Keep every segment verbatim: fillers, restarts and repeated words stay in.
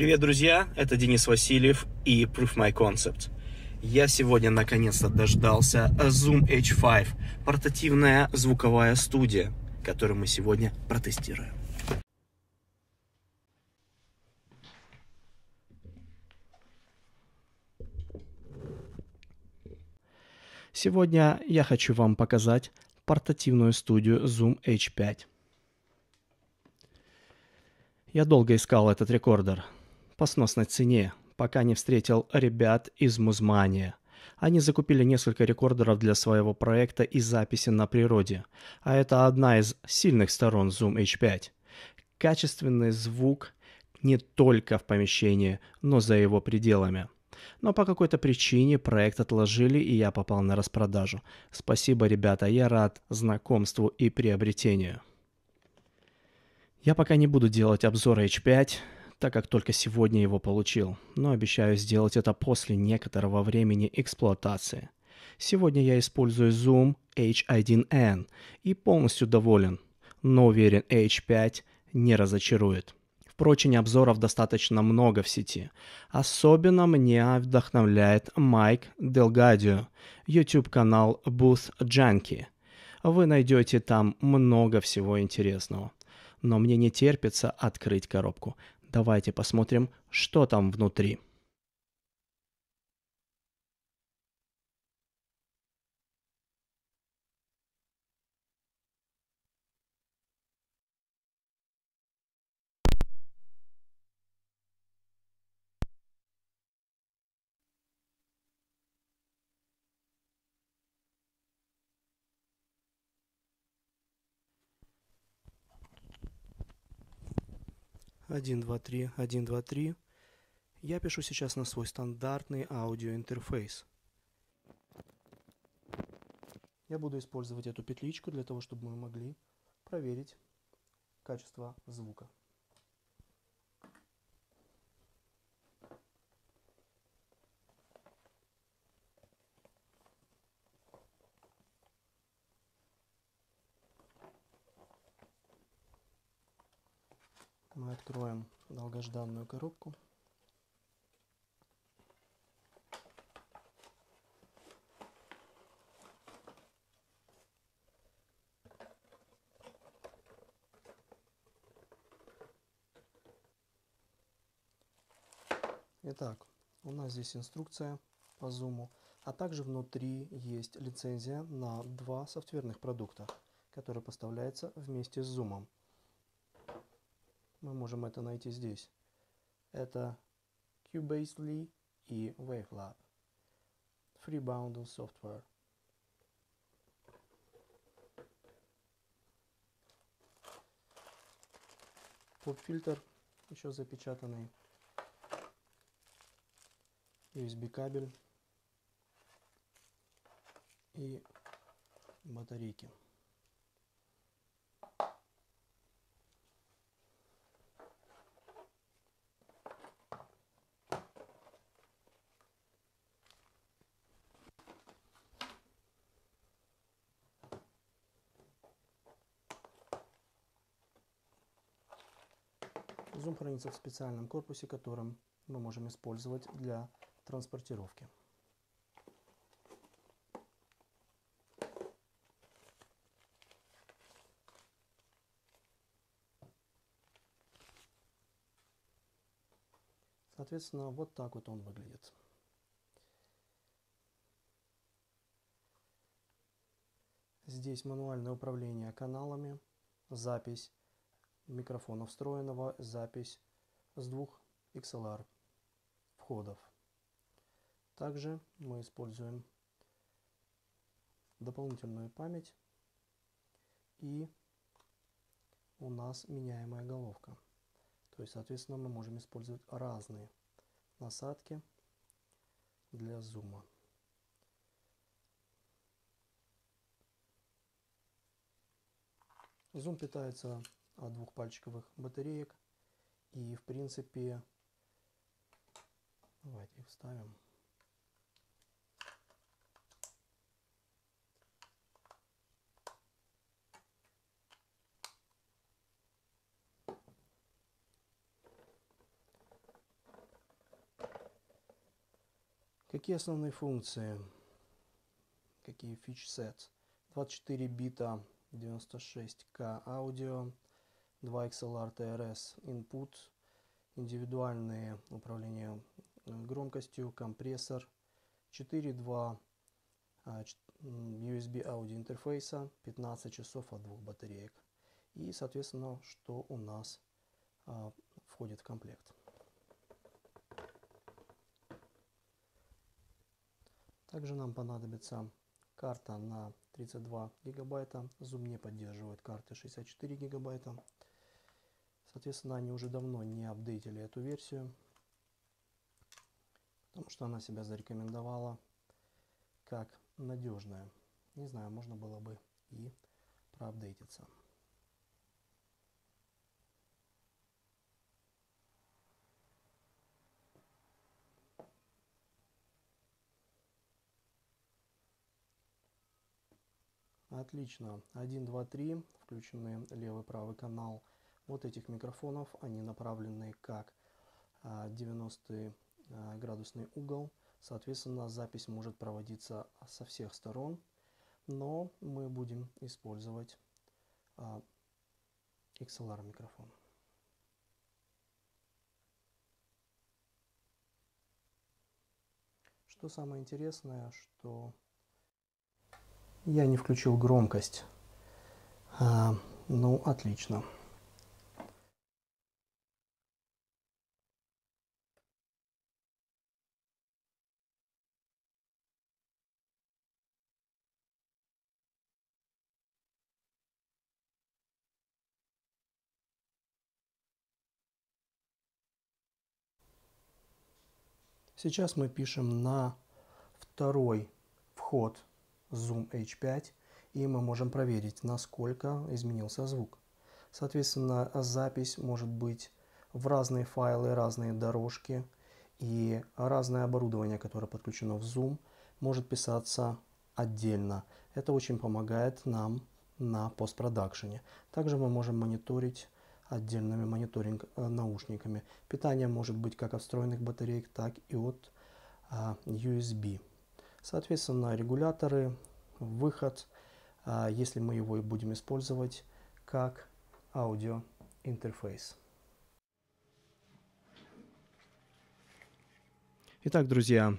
Привет, друзья! Это Денис Васильев и Proof My Concept. Я сегодня наконец-то дождался Zoom эйч пять, портативная звуковая студия, которую мы сегодня протестируем. Сегодня я хочу вам показать портативную студию Zoom эйч пять. Я долго искал этот рекордер по сносной цене, пока не встретил ребят из Музмания. Они закупили несколько рекордеров для своего проекта и записи на природе. А это одна из сильных сторон Zoom эйч пять. Качественный звук не только в помещении, но за его пределами. Но по какой-то причине проект отложили, и я попал на распродажу. Спасибо, ребята, я рад знакомству и приобретению. Я пока не буду делать обзор эйч пять, так как только сегодня его получил, но обещаю сделать это после некоторого времени эксплуатации. Сегодня я использую Zoom эйч один эн и полностью доволен, но уверен, эйч пять не разочарует. Впрочем, обзоров достаточно много в сети. Особенно меня вдохновляет Mike DelGaudio, YouTube-канал Booth Janky. Вы найдете там много всего интересного. Но мне не терпится открыть коробку. Давайте посмотрим, что там внутри. один, два, три, один, два, три. Я пишу сейчас на свой стандартный аудиоинтерфейс. Я буду использовать эту петличку для того, чтобы мы могли проверить качество звука. Мы откроем долгожданную коробку. Итак, у нас здесь инструкция по зуму, а также внутри есть лицензия на два софтверных продукта, которые поставляются вместе с зумом. Мы можем это найти здесь. Это Cubase эле и WaveLab. Free Bundle Software. Поп-фильтр еще запечатанный. ю эс би кабель. И батарейки. Зум хранится в специальном корпусе, которым мы можем использовать для транспортировки. Соответственно, вот так вот он выглядит. Здесь мануальное управление каналами, запись микрофона встроенного, запись с двух икс эл ар входов. Также мы используем дополнительную память и у нас меняемая головка. То есть, соответственно, мы можем использовать разные насадки для зума. Зум питается от двух пальчиковых батареек, и в принципе давайте их вставим. Какие основные функции? Какие фичсет? двадцать четыре бита, девяносто шесть ка аудио, два икс эл ар ти эр эс input, индивидуальные управления громкостью, компрессор, четыре два ю эс би аудио интерфейса, пятнадцать часов от двух батареек. И, соответственно, что у нас а, входит в комплект. Также нам понадобится карта на тридцать два гигабайта. Zoom не поддерживает карты шестьдесят четыре гигабайта. Соответственно, они уже давно не апдейтили эту версию, потому что она себя зарекомендовала как надежная. Не знаю, можно было бы и проапдейтиться. Отлично. один, два, три. Включены левый, правый канал вот этих микрофонов. Они направлены как девяносто градусный угол. Соответственно, запись может проводиться со всех сторон. Но мы будем использовать икс эл ар микрофон. Что самое интересное, что я не включил громкость. А, ну, отлично. Сейчас мы пишем на второй вход Zoom эйч пять, и мы можем проверить, насколько изменился звук. Соответственно, запись может быть в разные файлы, разные дорожки, и разное оборудование, которое подключено в Zoom, может писаться отдельно. Это очень помогает нам на постпродакшене. Также мы можем мониторить отдельными мониторинг наушниками. Питание может быть как от встроенных батареек, так и от ю эс би. Соответственно, регуляторы, выход, если мы его и будем использовать как аудио интерфейс. Итак, друзья,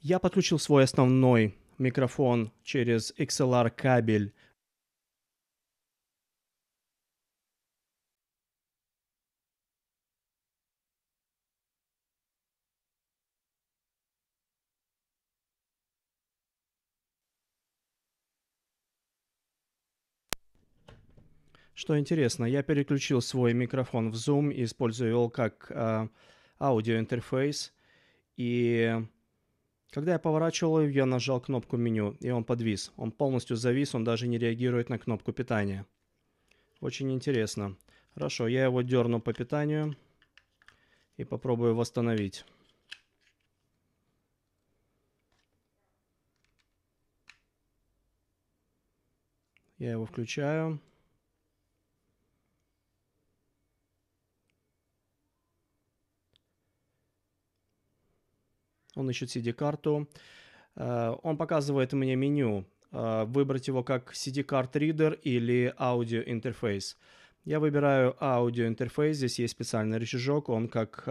я подключил свой основной микрофон через икс эл ар кабель. Что интересно, я переключил свой микрофон в Zoom и использую его как э, аудиоинтерфейс. И когда я поворачивал его, я нажал кнопку меню, и он подвис. Он полностью завис, он даже не реагирует на кнопку питания. Очень интересно. Хорошо, я его дерну по питанию и попробую восстановить. Я его включаю. Он ищет си ди-карту. Он показывает мне меню. Выбрать его как си ди-карт-ридер или аудиоинтерфейс. Я выбираю аудиоинтерфейс. Здесь есть специальный рычажок. Он как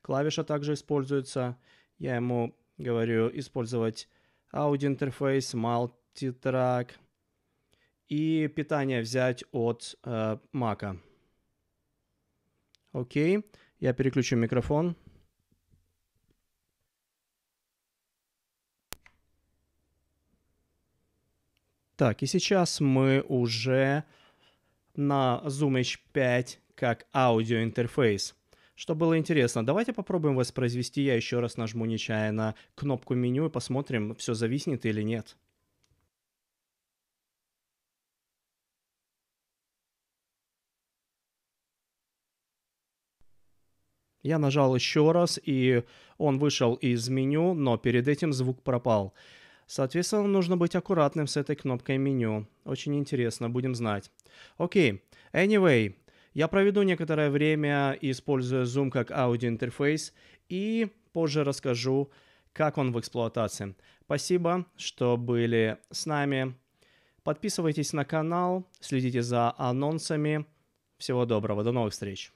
клавиша также используется. Я ему говорю использовать аудиоинтерфейс, мультитрак. И питание взять от Mac. Окей. Я переключу микрофон. Так, и сейчас мы уже на Zoom эйч пять как аудиоинтерфейс. Что было интересно, давайте попробуем воспроизвести. Я еще раз нажму нечаянно кнопку меню и посмотрим, все зависнет или нет. Я нажал еще раз, и он вышел из меню, но перед этим звук пропал. Соответственно, нужно быть аккуратным с этой кнопкой меню. Очень интересно, будем знать. Окей. Okay. Anyway, я проведу некоторое время, используя Zoom как аудиоинтерфейс, и позже расскажу, как он в эксплуатации. Спасибо, что были с нами. Подписывайтесь на канал, следите за анонсами. Всего доброго, до новых встреч.